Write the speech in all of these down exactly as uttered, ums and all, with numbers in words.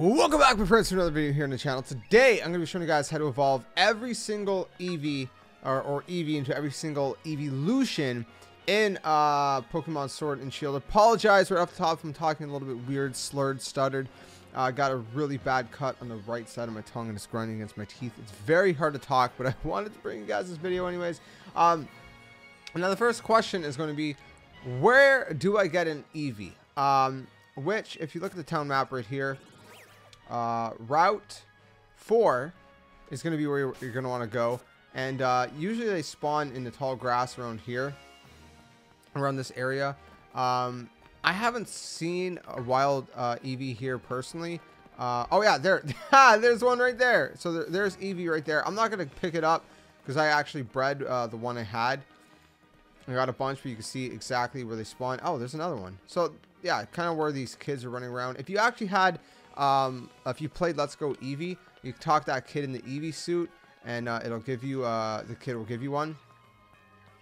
Welcome back, my friends, to another video here on the channel. Today, I'm going to be showing you guys how to evolve every single Eevee or, or Eevee into every single Eeveelution in uh, Pokemon Sword and Shield. Apologize right off the top if I'm talking a little bit weird, slurred, stuttered. I uh, got a really bad cut on the right side of my tongue and it's grinding against my teeth. It's very hard to talk, but I wanted to bring you guys this video anyways. Um, now, the first question is going to be, where do I get an Eevee? Um, which, if you look at the town map right here, Uh, route four is going to be where you're, you're going to want to go, and uh, usually they spawn in the tall grass around here, around this area. Um, I haven't seen a wild uh, Eevee here personally. Uh, oh yeah, there, there's one right there. So there, there's Eevee right there. I'm not going to pick it up because I actually bred uh, the one I had. I got a bunch, but you can see exactly where they spawn. Oh, there's another one. So yeah, kind of where these kids are running around. If you actually had Um, if you played Let's Go Eevee, you talk that kid in the Eevee suit, and uh, it'll give you, uh, the kid will give you one.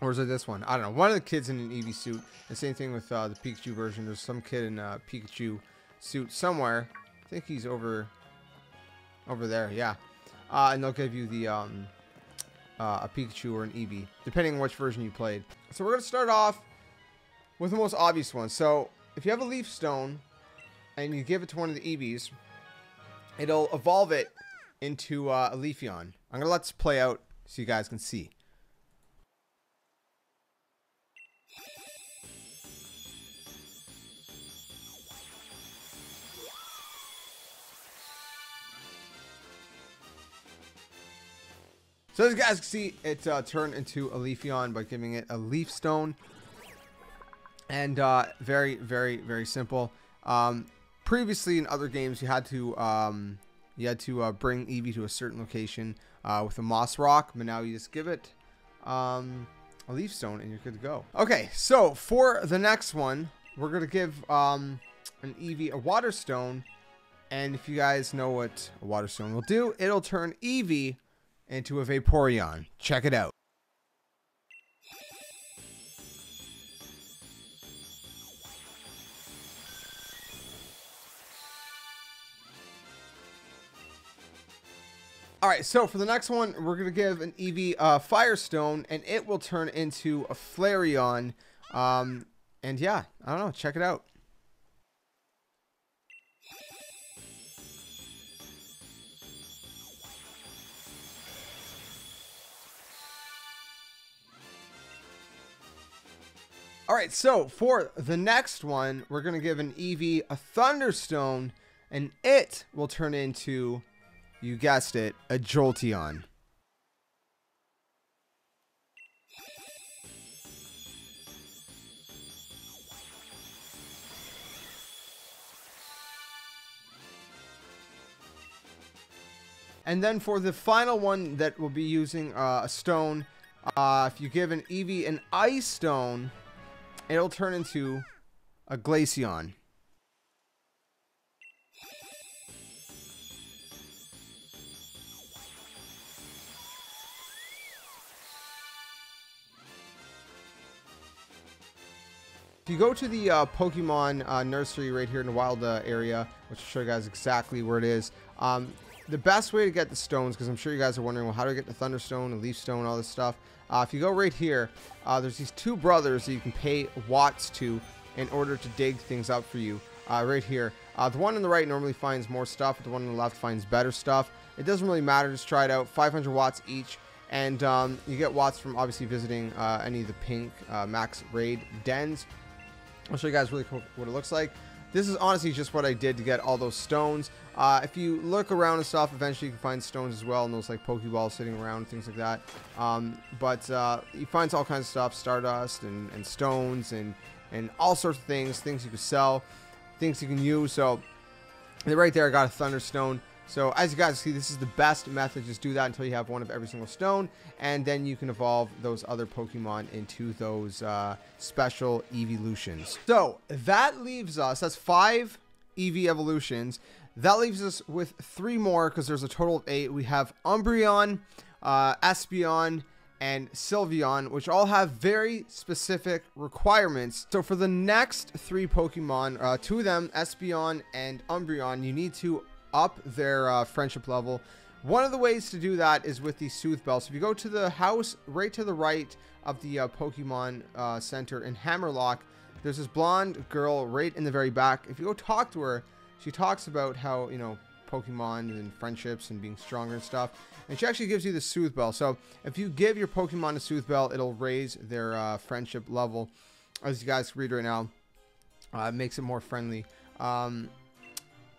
Or is it this one? I don't know. One of the kids in an Eevee suit. The same thing with uh, the Pikachu version. There's some kid in a Pikachu suit somewhere. I think he's over, over there. Yeah. Uh, and they'll give you the um, uh, a Pikachu or an Eevee, depending on which version you played. So we're gonna start off with the most obvious one. So if you have a Leaf Stone and you give it to one of the Eevees, it'll evolve it into uh, a Leafeon. I'm going to let this play out so you guys can see. So as you guys can see, it uh, turned into a Leafeon by giving it a Leaf Stone. And uh, very, very, very simple. Um... Previously in other games, you had to um, you had to uh, bring Eevee to a certain location uh, with a moss rock, but now you just give it um, a Leaf Stone and you're good to go. Okay, so for the next one, we're gonna give um, an Eevee a Water Stone, and if you guys know what a Water Stone will do, it'll turn Eevee into a Vaporeon. Check it out. All right, so for the next one, we're going to give an Eevee uh, Firestone, and it will turn into a Flareon. Um, and yeah, I don't know. Check it out. All right, so for the next one, we're going to give an Eevee a Thunderstone, and it will turn into, you guessed it, a Jolteon. And then for the final one that we'll be using uh, a stone, uh, if you give an Eevee an Ice Stone, it'll turn into a Glaceon. If you go to the uh, Pokemon uh, nursery right here in the wild uh, area, which I'll show you guys exactly where it is, um, the best way to get the stones, because I'm sure you guys are wondering, well, how do I get the Thunderstone, the Leaf Stone, all this stuff? Uh, if you go right here, uh, there's these two brothers that you can pay watts to in order to dig things up for you uh, right here. Uh, the one on the right normally finds more stuff, but the one on the left finds better stuff. It doesn't really matter, just try it out. five hundred watts each. And um, you get watts from obviously visiting uh, any of the pink uh, max raid dens. I'll show you guys really quick what it looks like. This is honestly just what I did to get all those stones. Uh, if you look around and stuff, eventually you can find stones as well, and those like Pokeballs sitting around, things like that. Um, but uh, you find all kinds of stuff, stardust and, and stones and, and all sorts of things, things you can sell, things you can use. So right there, I got a Thunderstone. So as you guys see, this is the best method. Just do that until you have one of every single stone, and then you can evolve those other Pokemon into those uh, special Eeveelutions. So that leaves us, that's five Eevee evolutions. That leaves us with three more because there's a total of eight. We have Umbreon, uh, Espeon, and Sylveon, which all have very specific requirements. So for the next three Pokemon, uh, two of them, Espeon and Umbreon, you need to up their uh, friendship level. One of the ways to do that is with the Soothe Bell. So if you go to the house right to the right of the uh, Pokemon uh, Center in Hammerlocke, there's this blonde girl right in the very back. If you go talk to her, she talks about how, you know, Pokemon and friendships and being stronger and stuff. And she actually gives you the Soothe Bell. So if you give your Pokemon a Soothe Bell, it'll raise their uh, friendship level. As you guys read right now, uh, it makes it more friendly. Um,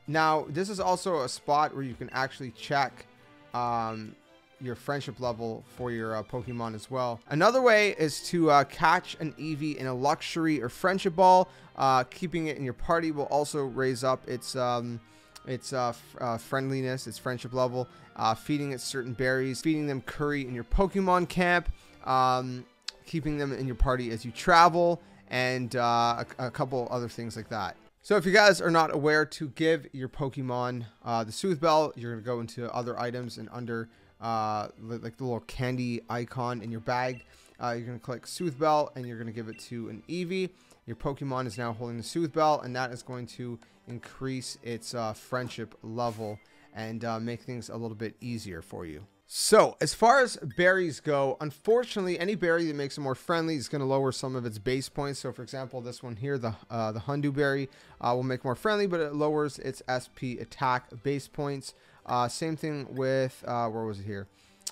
now, this is also a spot where you can actually check um, your friendship level for your uh, Pokemon as well. Another way is to uh, catch an Eevee in a luxury or friendship ball. Uh, keeping it in your party will also raise up its... Um, It's uh, uh, friendliness, its friendship level, uh, feeding it certain berries, feeding them curry in your Pokemon camp, um, keeping them in your party as you travel, and uh, a, a couple other things like that. So if you guys are not aware to give your Pokemon uh, the Soothe Bell, you're going to go into other items and under uh, like the little candy icon in your bag, uh, you're going to click Soothe Bell and you're going to give it to an Eevee. Your Pokemon is now holding the Soothe Bell, and that is going to increase its uh, friendship level and uh, make things a little bit easier for you. So, as far as berries go, unfortunately, any berry that makes it more friendly is going to lower some of its base points. So, for example, this one here, the uh, the Hondu berry, uh, will make more friendly, but it lowers its S P attack base points. Uh, same thing with, uh, where was it here?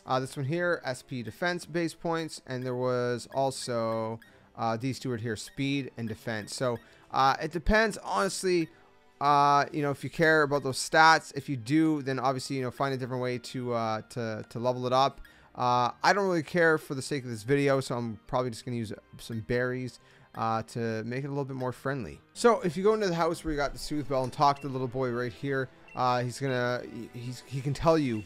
Uh, this one here, S P defense base points, and there was also... Uh, these two are here, speed and defense. So uh, it depends, honestly, uh, you know, if you care about those stats. If you do, then obviously, you know, find a different way to uh, to, to level it up. Uh, I don't really care for the sake of this video, so I'm probably just going to use some berries uh, to make it a little bit more friendly. So if you go into the house where you got the Soothe Bell and talk to the little boy right here, uh, he's going to, he's, he can tell you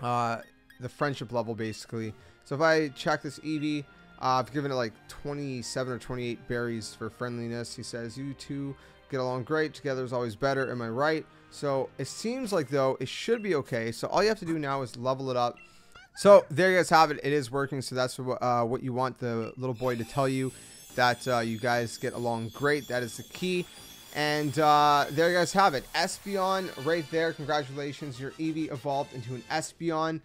uh, the friendship level, basically. So if I check this Eevee, Uh, I've given it like twenty-seven or twenty-eight berries for friendliness. He says, you two get along great. Together is always better. Am I right? So it seems like, though, it should be okay. So all you have to do now is level it up. So there you guys have it. It is working. So that's uh, what you want the little boy to tell you, that uh, you guys get along great. That is the key. And uh, there you guys have it. Espeon right there. Congratulations. Your Eevee evolved into an Espeon.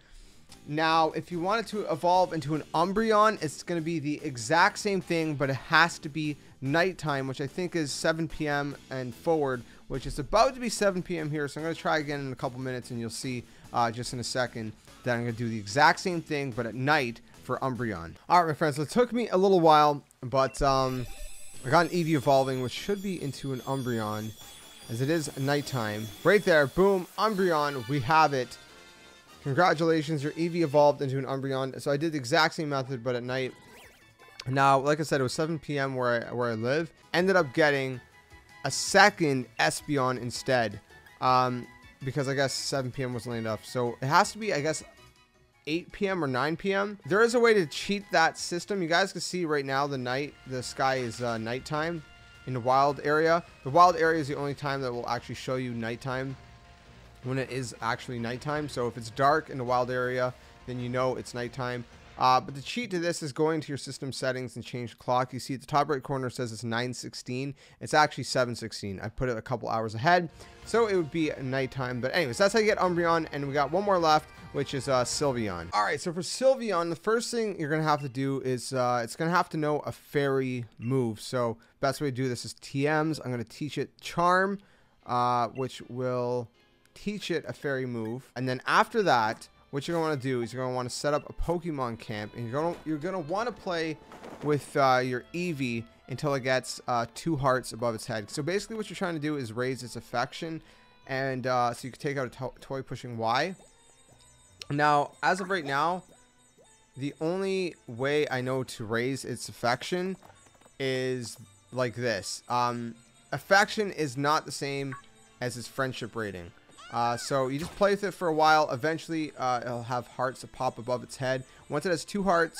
Now, if you wanted to evolve into an Umbreon, it's going to be the exact same thing, but it has to be nighttime, which I think is seven p m and forward, which is about to be seven p m here. So I'm going to try again in a couple minutes, and you'll see uh, just in a second that I'm going to do the exact same thing, but at night for Umbreon. All right, my friends, so it took me a little while, but um, I got an Eevee evolving, which should be into an Umbreon, as it is nighttime. Right there, boom, Umbreon, we have it. Congratulations, your Eevee evolved into an Umbreon. So I did the exact same method, but at night. Now, like I said, it was seven p m where I, where I live. Ended up getting a second Espeon instead. Um, because I guess seven p m wasn't enough. So it has to be, I guess, eight p m or nine p m There is a way to cheat that system. You guys can see right now the night, the sky is uh, nighttime in the wild area. The wild area is the only time that will actually show you nighttime, when it is actually nighttime. So if it's dark in the wild area, then you know it's nighttime. Uh, but the cheat to this is going to your system settings and change the clock. You see at the top right corner says it's nine sixteen. It's actually seven sixteen. I put it a couple hours ahead, so it would be nighttime. But anyways, that's how you get Umbreon, and we got one more left, which is uh, Sylveon. All right, so for Sylveon, the first thing you're gonna have to do is uh, it's gonna have to know a fairy move. So best way to do this is T Ms. I'm gonna teach it Charm, uh, which will... teach it a fairy move, and then after that, what you're going to want to do is you're going to want to set up a Pokemon camp, and you're going to, you're going to want to play with uh, your Eevee until it gets uh, two hearts above its head. So basically, what you're trying to do is raise its affection, and uh, so you can take out a to toy pushing Y. Now, as of right now, the only way I know to raise its affection is like this. Um, affection is not the same as its friendship rating. Uh, so you just play with it for a while. Eventually, uh, it'll have hearts that pop above its head. Once it has two hearts,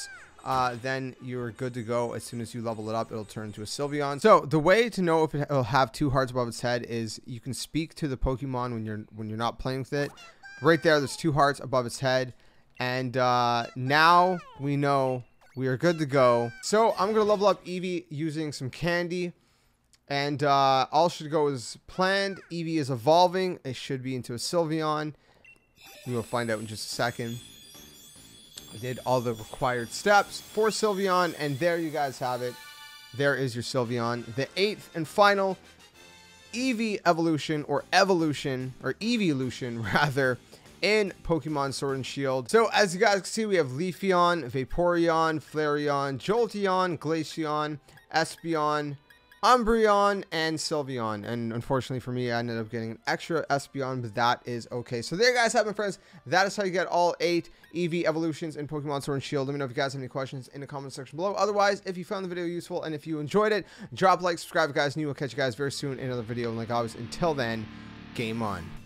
uh, then you're good to go. As soon as you level it up, it'll turn into a Sylveon. So the way to know if it'll have two hearts above its head is you can speak to the Pokemon when you're when you're not playing with it. Right there, there's two hearts above its head, and uh, now we know we are good to go. So I'm gonna level up Eevee using some candy. And uh, all should go as planned. Eevee is evolving. It should be into a Sylveon. We will find out in just a second. I did all the required steps for Sylveon, and there you guys have it. There is your Sylveon. The eighth and final Eeveelution, or evolution, or Eeveelution rather, in Pokemon Sword and Shield. So as you guys can see, we have Leafeon, Vaporeon, Flareon, Jolteon, Glaceon, Espeon, Umbreon, and Sylveon. And unfortunately for me, I ended up getting an extra Espeon, but that is okay. So there you guys have it, friends. That is how you get all eight Eeveelutions in Pokemon Sword and Shield. Let me know if you guys have any questions in the comment section below. Otherwise, if you found the video useful and if you enjoyed it, drop a like, subscribe if you guys new. We'll catch you guys very soon in another video. And like always, until then, game on.